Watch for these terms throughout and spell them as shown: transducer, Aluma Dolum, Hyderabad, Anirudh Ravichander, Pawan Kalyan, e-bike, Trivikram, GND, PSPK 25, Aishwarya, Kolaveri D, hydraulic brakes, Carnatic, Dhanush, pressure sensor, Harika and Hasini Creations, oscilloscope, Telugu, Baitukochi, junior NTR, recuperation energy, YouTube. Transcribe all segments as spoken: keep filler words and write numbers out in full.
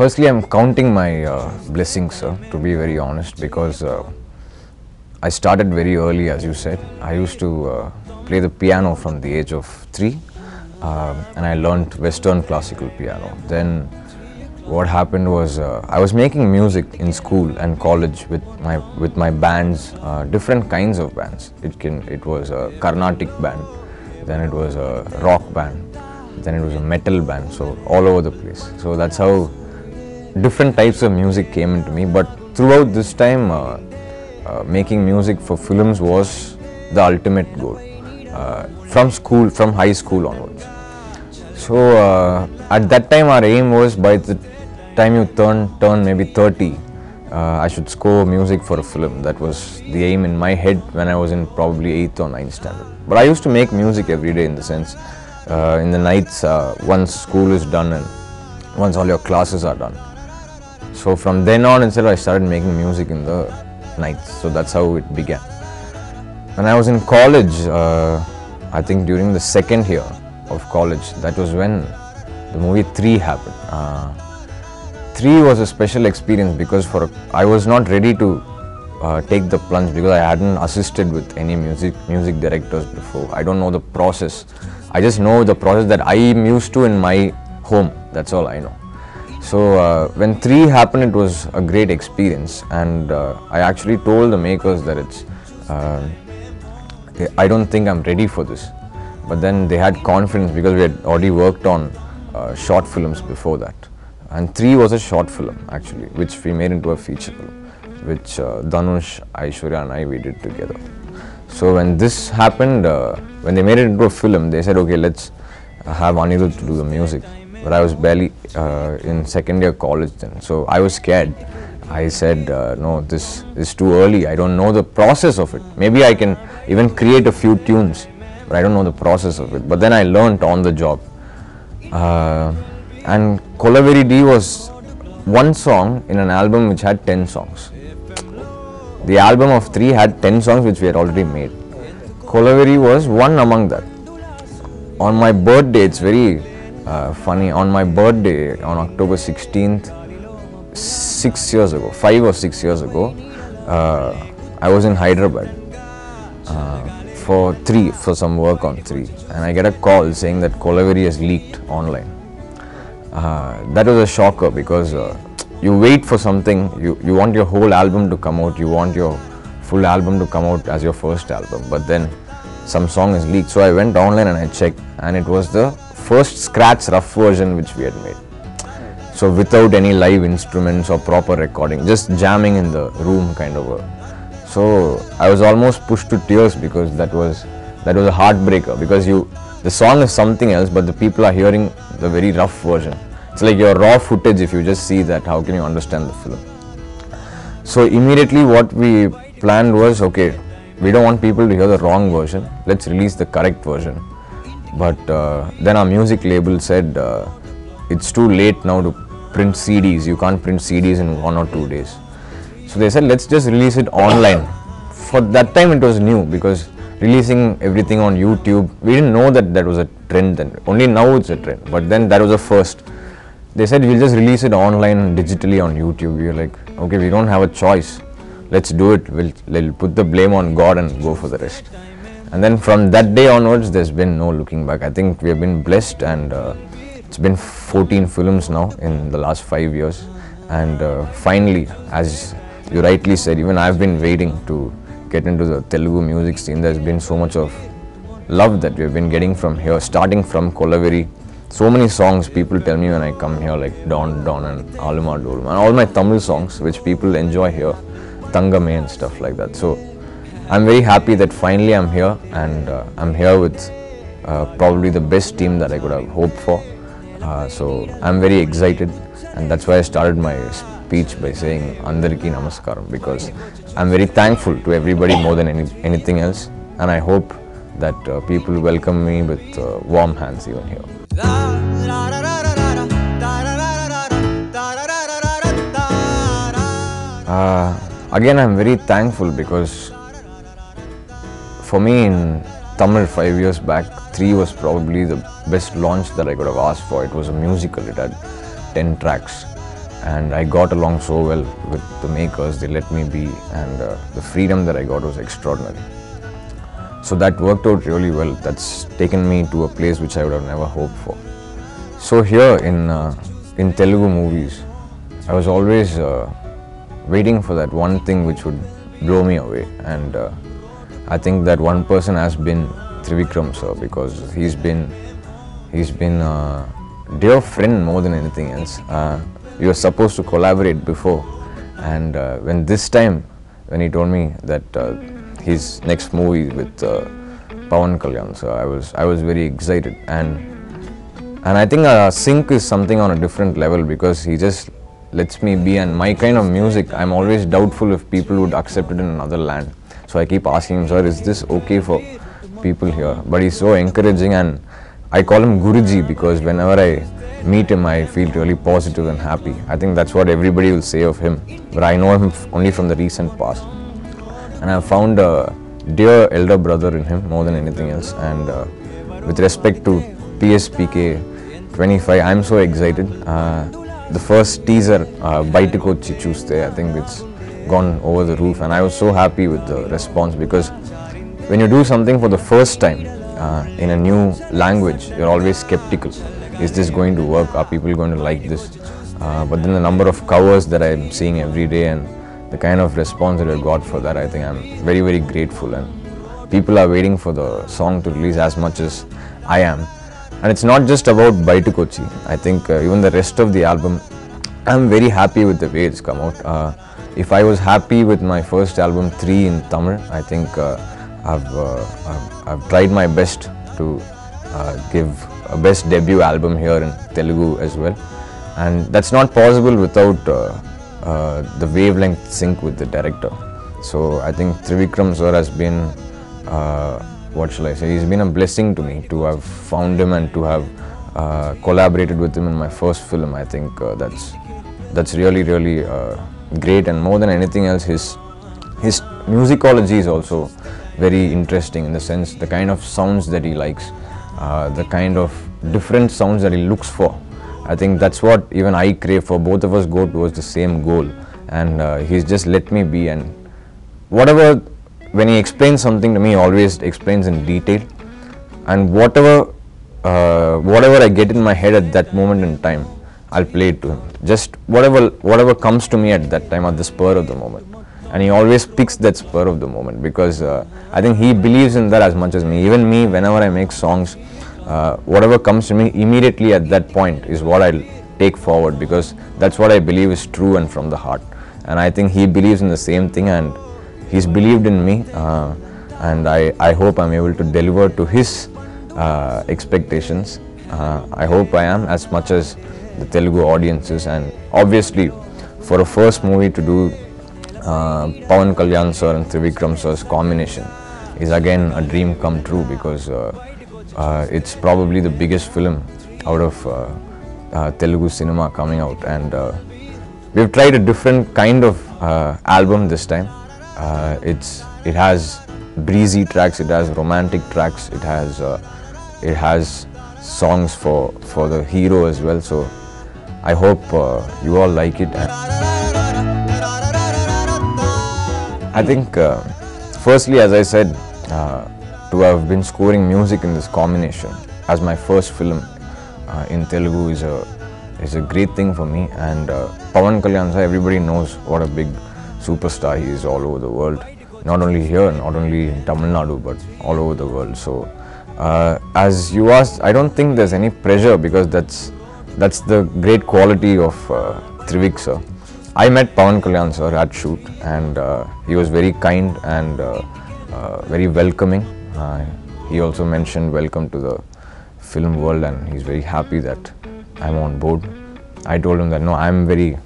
firstly, I'm counting my uh, blessings, sir, to be very honest, because uh, I started very early, as you said. I used to uh, play the piano from the age of three, uh, and I learned Western classical piano. Then what happened was uh, I was making music in school and college with my with my bands, uh, different kinds of bands. It can it was a Carnatic band, then it was a rock band, then it was a metal band, so all over the place. So that's how different types of music came into me. But throughout this time, uh, uh, making music for films was the ultimate goal, uh, from school, from high school onwards. So uh, at that time, our aim was, by the time you turn, turn maybe thirty, uh, I should score music for a film. That was the aim in my head when I was in probably eighth or ninth standard. But I used to make music every day, in the sense, uh, in the nights, uh, once school is done and once all your classes are done. So from then on itself, I started making music in the nights. So that's how it began. When I was in college, uh, I think during the second year of college, that was when the movie three happened. Uh, three was a special experience because for a, I was not ready to uh, take the plunge, because I hadn't assisted with any music music directors before. I don't know the process. I just know the process that I am used to in my home. That's all I know. So uh, when three happened, it was a great experience, and uh, I actually told the makers that it's uh, I don't think I'm ready for this. But then they had confidence because we had already worked on uh, short films before that. And three was a short film, actually, which we made into a feature film, which uh, Dhanush, Aishwarya and I, we did together. So when this happened, uh, when they made it into a film, they said, okay, let's have Anirudh to do the music. But I was barely uh, in second year college then, so I was scared. I said, uh, no, this is too early. I don't know the process of it. Maybe I can even create a few tunes, but I don't know the process of it. But then I learnt on the job. Uh, and Kolaveri D was one song in an album which had ten songs. The album of three had ten songs which we had already made. Kolaveri was one among that. On my birthday, it's very uh, funny, on my birthday, on October sixteenth, six years ago, five or six years ago, uh, I was in Hyderabad uh, for three, for some work on three, and I get a call saying that Kolaveri has leaked online. Uh, that was a shocker, because uh, you wait for something, you, you want your whole album to come out, you want your full album to come out as your first album, but then some song is leaked. So I went online and I checked, and it was the first scratch rough version which we had made. So without any live instruments or proper recording, just jamming in the room kind of a. So I was almost pushed to tears, because that was that was a heartbreaker, because you the song is something else, but the people are hearing the very rough version. It's like your raw footage. If you just see that, how can you understand the film? So immediately what we planned was, okay, we don't want people to hear the wrong version. Let's release the correct version. But uh, then our music label said, uh, it's too late now to print C Ds. You can't print C Ds in one or two days. So they said, let's just release it online. For that time, it was new, because releasing everything on YouTube, we didn't know that that was a trend then. Only now it's a trend, but then that was a first. They said, we'll just release it online, digitally on YouTube. We were like, okay, we don't have a choice. Let's do it. We'll, we'll put the blame on God and go for the rest. And then from that day onwards, there's been no looking back. I think we have been blessed, and uh, it's been fourteen films now in the last five years. And uh, finally, as you rightly said, even I've been waiting to get into the Telugu music scene. There's been so much of love that we've been getting from here, starting from Kolaveri. So many songs people tell me when I come here, like Don Don and Aluma Dolum, and all my Tamil songs which people enjoy here, Tangame and stuff like that. So I'm very happy that finally I'm here, and uh, I'm here with uh, probably the best team that I could have hoped for. Uh, so I'm very excited, and that's why I started my speech by saying Andariki Namaskaram, because I'm very thankful to everybody more than any, anything else, and I hope that uh, people welcome me with uh, warm hands even here. Uh, again, I'm very thankful, because for me in Tamil five years back, three was probably the best launch that I could have asked for. It was a musical, it had ten tracks. and I got along so well with the makers. They let me be, and uh, the freedom that I got was extraordinary. So that worked out really well. That's taken me to a place which I would have never hoped for. So here in, uh, in Telugu movies, I was always uh, waiting for that one thing which would blow me away, and uh, I think that one person has been Trivikram sir, because he's been, he's been a dear friend more than anything else. Uh, we were supposed to collaborate before, and uh, when this time, when he told me that uh, his next movie with uh, Pawan Kalyan sir, I was, I was very excited, and and I think uh, sync is something on a different level, because he just lets me be, and my kind of music, I'm always doubtful if people would accept it in another land. So I keep asking him, sir, is this okay for people here? But he's so encouraging, and I call him Guruji, because whenever I meet him, I feel really positive and happy. I think that's what everybody will say of him, but I know him only from the recent past. And I found a dear elder brother in him more than anything else. And uh, with respect to P S P K twenty-five, I'm so excited. Uh, The first teaser, uh, Baitukochi Tuesday, I think it's gone over the roof, and I was so happy with the response, because when you do something for the first time uh, in a new language, you're always skeptical. Is this going to work? Are people going to like this? Uh, but then the number of covers that I'm seeing every day and the kind of response that I got for that, I think I'm very, very grateful. And people are waiting for the song to release as much as I am. And it's not just about Baitukochi. I think uh, even the rest of the album, I'm very happy with the way it's come out. Uh, if I was happy with my first album, three in Tamil, I think uh, I've, uh, I've, I've tried my best to uh, give a best debut album here in Telugu as well. And that's not possible without uh, uh, the wavelength sync with the director. So I think Trivikram sir has been uh, what shall I say, he's been a blessing to me to have found him and to have uh, collaborated with him in my first film. I think uh, that's that's really, really uh, great, and more than anything else, his his musicology is also very interesting, in the sense the kind of sounds that he likes, uh, the kind of different sounds that he looks for. I think that's what even I crave for. Both of us go towards the same goal, and uh, he's just let me be, and whatever. When he explains something to me, he always explains in detail, and whatever uh, whatever I get in my head at that moment in time, I'll play it to him. Just whatever whatever comes to me at that time, at the spur of the moment, and he always picks that spur of the moment, because uh, I think he believes in that as much as me. Even me, whenever I make songs, uh, whatever comes to me immediately at that point is what I'll take forward, because that's what I believe is true and from the heart, and I think he believes in the same thing, and he's believed in me, uh, and I, I hope I'm able to deliver to his uh, expectations. Uh, I hope I am, as much as the Telugu audiences. And obviously, for a first movie to do uh, Pawan Kalyan sir and Trivikram sir's combination is again a dream come true, because uh, uh, it's probably the biggest film out of uh, uh, Telugu cinema coming out. And uh, we've tried a different kind of uh, album this time. Uh, it's it has breezy tracks, it has romantic tracks, it has uh, it has songs for for the hero as well. So I hope uh, you all like it. I think uh, firstly, as I said, uh, to have been scoring music in this combination as my first film uh, in Telugu is a is a great thing for me. And uh, Pawan Kalyan sir, everybody knows what a big superstar he is all over the world, not only here, not only in Tamil Nadu, but all over the world. So, uh, as you asked, I don't think there's any pressure, because that's that's the great quality of uh, Trivik sir. I met Pawan Kalyan sir at shoot, and uh, he was very kind and uh, uh, very welcoming. Uh, he also mentioned welcome to the film world, and he's very happy that I'm on board. I told him that no, I'm very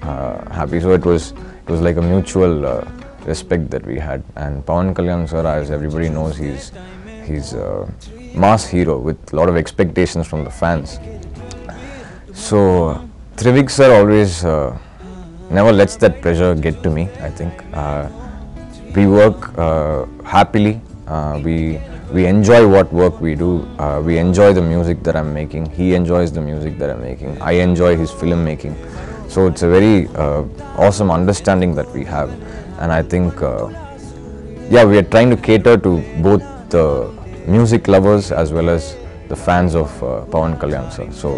uh, happy. So it was. It was like a mutual uh, respect that we had. And Pawan Kalyan sir, as everybody knows, he's, he's a mass hero with a lot of expectations from the fans. So Trivik sir always uh, never lets that pressure get to me, I think. Uh, we work uh, happily, uh, we, we enjoy what work we do, uh, we enjoy the music that I'm making, he enjoys the music that I'm making, I enjoy his film making. So it's a very uh, awesome understanding that we have, and I think uh, yeah, we are trying to cater to both the music lovers as well as the fans of uh, Pawan Kalyan sir. So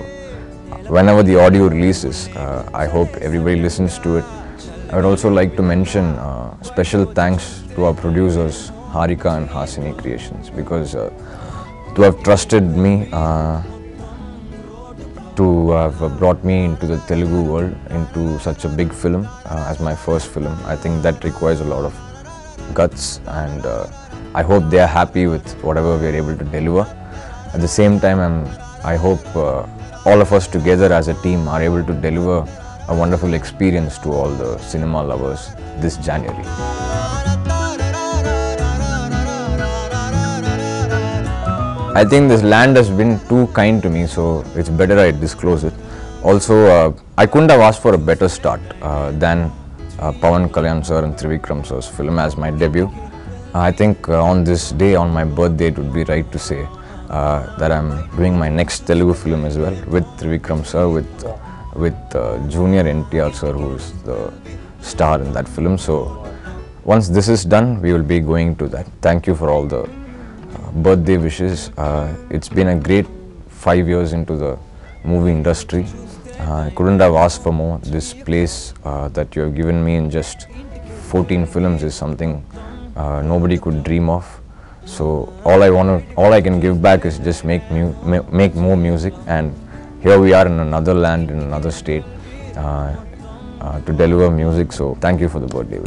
whenever the audio releases, uh, I hope everybody listens to it. I would also like to mention uh, special thanks to our producers Harika and Hasini Creations, because uh, to have trusted me, uh, to have brought me into the Telugu world, into such a big film uh, as my first film. I think that requires a lot of guts, and uh, I hope they are happy with whatever we are able to deliver. At the same time, I'm, I hope uh, all of us together as a team are able to deliver a wonderful experience to all the cinema lovers this January. I think this land has been too kind to me, so it's better I disclose it. Also, uh, I couldn't have asked for a better start uh, than uh, Pawan Kalyan sir and Trivikram sir's film as my debut. I think uh, on this day, on my birthday, it would be right to say uh, that I'm doing my next Telugu film as well, with Trivikram sir, with uh, with uh, junior N T R sir, who is the star in that film. So once this is done, we will be going to that. Thank you for all the uh, birthday wishes. Uh, it's been a great five years into the movie industry. Uh, I couldn't have asked for more. This place uh, that you have given me in just fourteen films is something uh, nobody could dream of. So all I want to, all I can give back is just make mu make more music, and here we are in another land, in another state, uh, uh, to deliver music. So thank you for the birthday.